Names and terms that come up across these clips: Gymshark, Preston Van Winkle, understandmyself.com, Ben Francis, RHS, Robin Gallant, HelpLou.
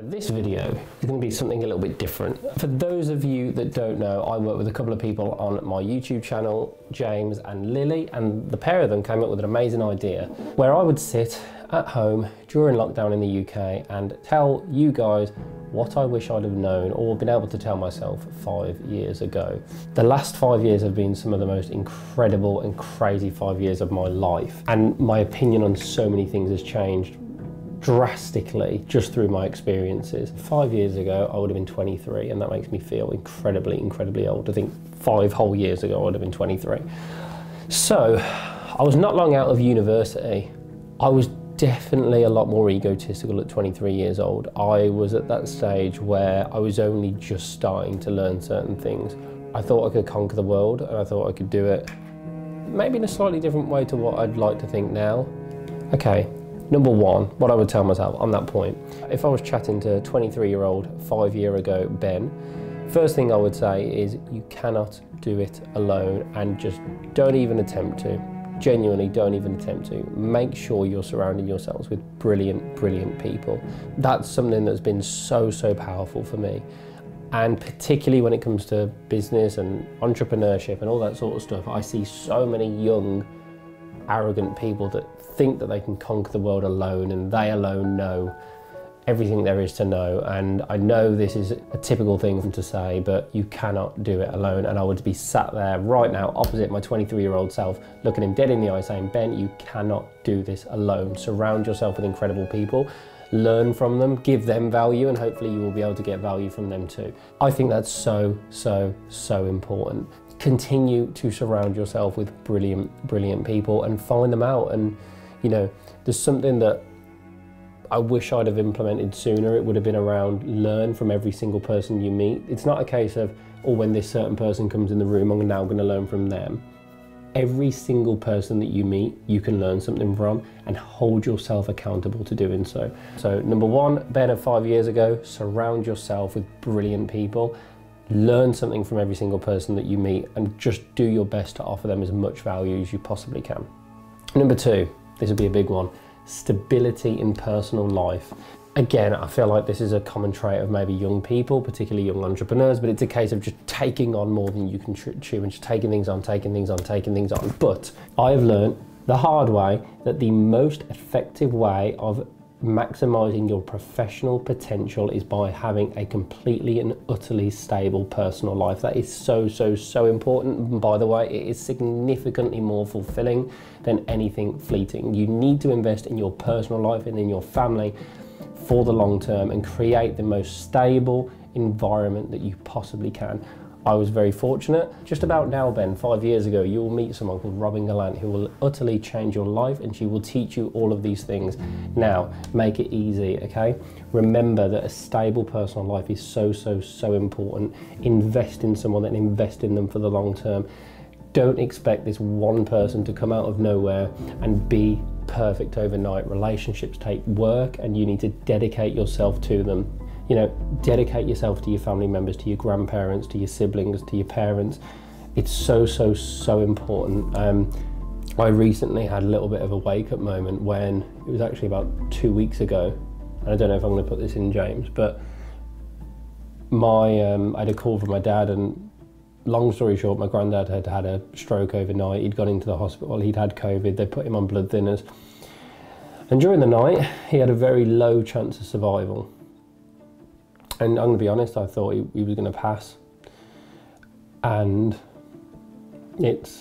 So this video is going to be something a little bit different. For those of you that don't know, I work with a couple of people on my YouTube channel, James and Lily, and the pair of them came up with an amazing idea where I would sit at home during lockdown in the UK and tell you guys what I wish I'd have known or been able to tell myself 5 years ago. The last 5 years have been some of the most incredible and crazy 5 years of my life, and my opinion on so many things has changed drastically just through my experiences. 5 years ago, I would have been 23, and that makes me feel incredibly, incredibly old. I think 5 whole years ago, I would have been 23. So I was not long out of university. I was definitely a lot more egotistical at 23 years old. I was at that stage where I was only just starting to learn certain things. I thought I could conquer the world, and I thought I could do it maybe in a slightly different way to what I'd like to think now. Okay. Number one, what I would tell myself on that point. If I was chatting to 23-year-old 5 year ago Ben, first thing I would say is you cannot do it alone, and just don't even attempt to. Genuinely, don't even attempt to. Make sure you're surrounding yourselves with brilliant, brilliant people. That's something that's been so, so powerful for me. And particularly when it comes to business and entrepreneurship and all that sort of stuff, I see so many young, arrogant people that think that they can conquer the world alone, and they alone know everything there is to know. And I know this is a typical thing to say, but you cannot do it alone. And I would be sat there right now opposite my 23-year-old self, looking him dead in the eye, saying, Ben, you cannot do this alone. Surround yourself with incredible people, learn from them, give them value, and hopefully you will be able to get value from them too. I think that's so, so, so important. Continue to surround yourself with brilliant, brilliant people and find them out. And you know, there's something that I wish I'd have implemented sooner. It would have been around learn from every single person you meet. It's not a case of, oh, when this certain person comes in the room, I'm now going to learn from them. Every single person that you meet, you can learn something from, and hold yourself accountable to doing so. So number one, Ben of 5 years ago, surround yourself with brilliant people. Learn something from every single person that you meet, and just do your best to offer them as much value as you possibly can. Number two, this would be a big one, stability in personal life. Again, I feel like this is a common trait of maybe young people, particularly young entrepreneurs, but it's a case of just taking on more than you can chew and just taking things on. But I've learned the hard way that the most effective way of maximizing your professional potential is by having a completely and utterly stable personal life. That is so, so, so important. And by the way, it is significantly more fulfilling than anything fleeting. You need to invest in your personal life and in your family for the long term and create the most stable environment that you possibly can. I was very fortunate. Just about now, Ben, 5 years ago, you will meet someone called Robin Gallant who will utterly change your life, and she will teach you all of these things. Now, make it easy, okay? Remember that a stable personal life is so, so, so important. Invest in someone and invest in them for the long term. Don't expect this one person to come out of nowhere and be perfect overnight. Relationships take work, and you need to dedicate yourself to them. You know, dedicate yourself to your family members, to your grandparents, to your siblings, to your parents. It's so, so, so important. I recently had a little bit of a wake-up moment when it was actually about 2 weeks ago, and I don't know if I'm going to put this in, James, but my I had a call from my dad, and long story short, my granddad had had a stroke overnight. He'd gone into the hospital. He'd had COVID. They put him on blood thinners, and during the night, he had a very low chance of survival. And I'm going to be honest, I thought he was going to pass. And it's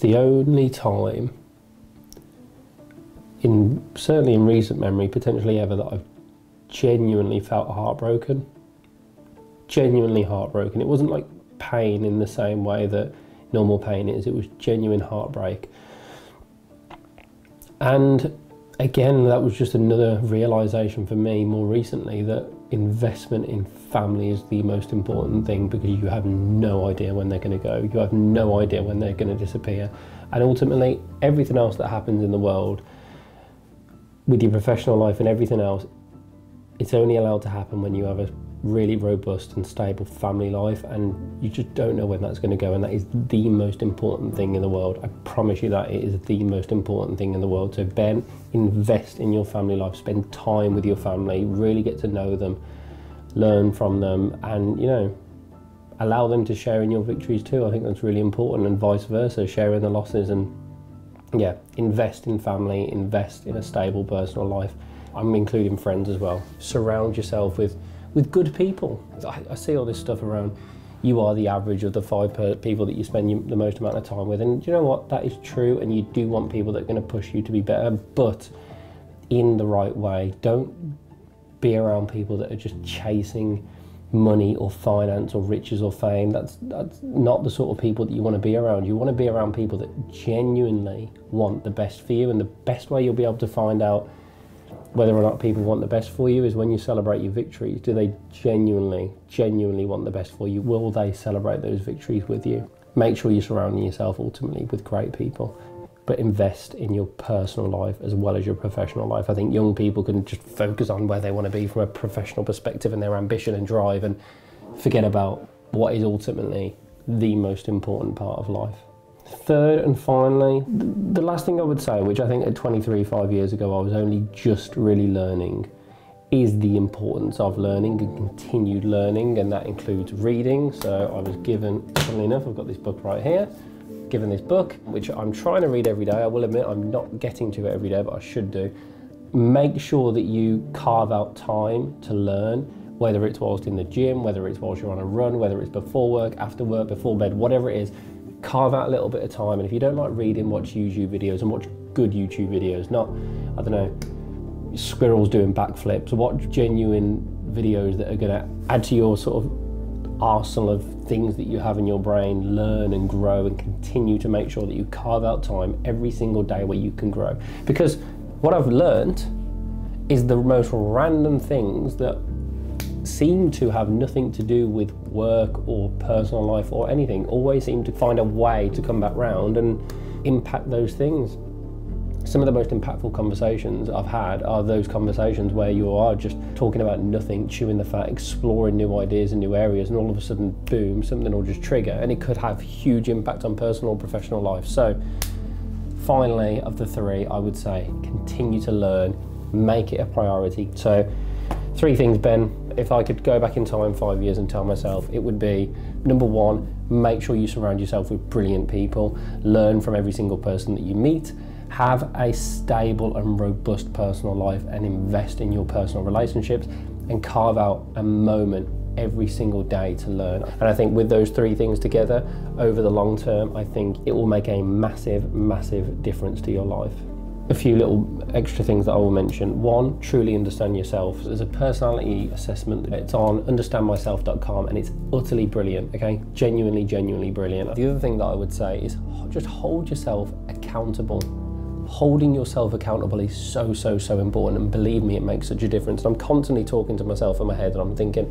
the only time, certainly in recent memory, potentially ever, that I've genuinely felt heartbroken. Genuinely heartbroken. It wasn't like pain in the same way that normal pain is. It was genuine heartbreak. And again, that was just another realization for me more recently that investment in family is the most important thing, because you have no idea when they're going to go. You have no idea when they're going to disappear. And ultimately, everything else that happens in the world with your professional life and everything else, it's only allowed to happen when you have a really robust and stable family life, and you just don't know when that's going to go, and that is the most important thing in the world. I promise you that it is the most important thing in the world. So Ben, invest in your family life, spend time with your family, really get to know them, learn from them, and you know, allow them to share in your victories too. I think that's really important, and vice versa, share in the losses. And yeah, invest in family, invest in a stable personal life. I'm including friends as well. Surround yourself with good people. I see all this stuff around, you are the average of the five people that you spend the most amount of time with, and you know what, that is true, and you do want people that are going to push you to be better, but in the right way. Don't be around people that are just chasing money or finance or riches or fame. That's not the sort of people that you want to be around. You want to be around people that genuinely want the best for you, and the best way you'll be able to find out whether or not people want the best for you is when you celebrate your victories. Do they genuinely want the best for you? Will they celebrate those victories with you? Make sure you're surrounding yourself ultimately with great people, but invest in your personal life as well as your professional life. I think young people can just focus on where they want to be from a professional perspective and their ambition and drive, and forget about what is ultimately the most important part of life. Third and finally, the last thing I would say, which I think at 23, 5 years ago, I was only just really learning, is the importance of learning and continued learning, and that includes reading. So I was given, funnily enough, I've got this book right here, given this book, which I'm trying to read every day. I will admit I'm not getting to it every day, but I should do. Make sure that you carve out time to learn, whether it's whilst in the gym, whether it's whilst you're on a run, whether it's before work, after work, before bed, whatever it is. Carve out a little bit of time, and if you don't like reading, watch YouTube videos, and watch good YouTube videos, not, I don't know, squirrels doing backflips. Watch genuine videos that are going to add to your sort of arsenal of things that you have in your brain. Learn and grow, and continue to make sure that you carve out time every single day where you can grow, because what I've learned is the most random things that seem to have nothing to do with work or personal life or anything always seem to find a way to come back round and impact those things. Some of the most impactful conversations I've had are those conversations where you are just talking about nothing, chewing the fat, exploring new ideas and new areas, and all of a sudden, boom, something will just trigger, and it could have huge impact on personal and professional life. So finally, of the three, I would say continue to learn, make it a priority. So three things, Ben. If I could go back in time 5 years and tell myself, it would be, number one, make sure you surround yourself with brilliant people, learn from every single person that you meet, have a stable and robust personal life, and invest in your personal relationships, and carve out a moment every single day to learn. And I think with those three things together, over the long term, I think it will make a massive, massive difference to your life. A few little extra things that I will mention. One, truly understand yourself. There's a personality assessment. It's on understandmyself.com, and it's utterly brilliant, okay? Genuinely, genuinely brilliant. The other thing that I would say is just hold yourself accountable. Holding yourself accountable is so, so, so important, and believe me, it makes such a difference. And I'm constantly talking to myself in my head, and I'm thinking,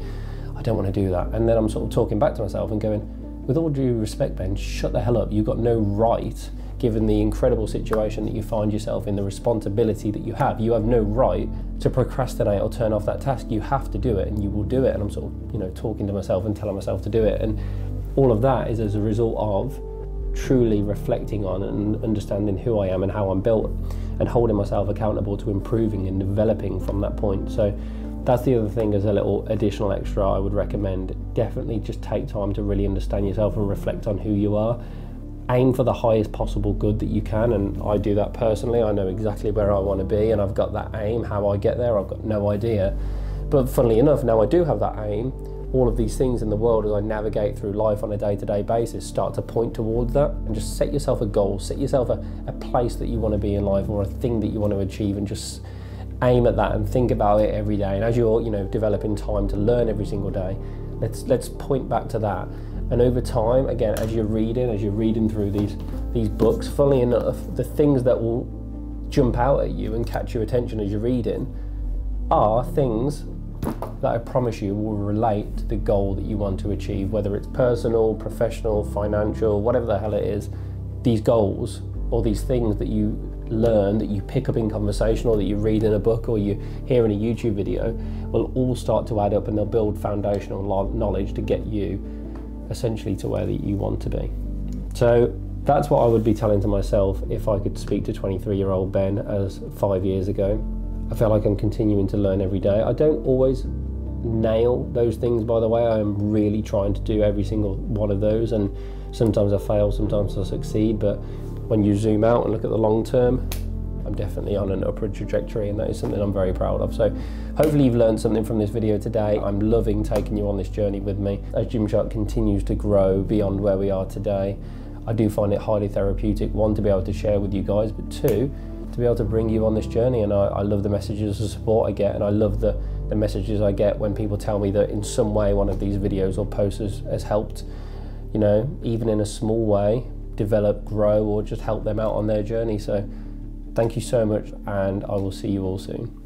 I don't want to do that. And then I'm sort of talking back to myself and going, with all due respect, Ben, shut the hell up. You've got no right, given the incredible situation that you find yourself in, the responsibility that you have no right to procrastinate or turn off that task. You have to do it, and you will do it. And I'm sort of, you know, talking to myself and telling myself to do it. And all of that is as a result of truly reflecting on and understanding who I am and how I'm built, and holding myself accountable to improving and developing from that point. So that's the other thing, as a little additional extra I would recommend. Definitely just take time to really understand yourself and reflect on who you are. Aim for the highest possible good that you can, and I do that personally. I know exactly where I want to be, and I've got that aim. How I get there, I've got no idea. But funnily enough, now I do have that aim, all of these things in the world as I navigate through life on a day-to-day basis start to point towards that. And just set yourself a goal, set yourself a place that you want to be in life, or a thing that you want to achieve, and just aim at that and think about it every day. And as you're, you know, developing time to learn every single day, let's point back to that. And over time, again, as you're reading through these books, funnily enough, the things that will jump out at you and catch your attention as you're reading are things that I promise you will relate to the goal that you want to achieve, whether it's personal, professional, financial, whatever the hell it is. These goals, or these things that you learn, that you pick up in conversation, or that you read in a book, or you hear in a YouTube video, will all start to add up, and they'll build foundational knowledge to get you essentially to where that you want to be. So that's what I would be telling to myself if I could speak to 23-year-old Ben as 5 years ago. I feel like I'm continuing to learn every day. I don't always nail those things, by the way. I am really trying to do every single one of those, and sometimes I fail, sometimes I succeed, but when you zoom out and look at the long term, I'm definitely on an upward trajectory, and that is something I'm very proud of. So hopefully you've learned something from this video today. I'm loving taking you on this journey with me as Gymshark continues to grow beyond where we are today. I do find it highly therapeutic, one, to be able to share with you guys, but two, to be able to bring you on this journey. And I love the messages of support I get, and I love the messages I get when people tell me that in some way one of these videos or posts has helped, you know, even in a small way, develop, grow, or just help them out on their journey. So thank you so much, and I will see you all soon.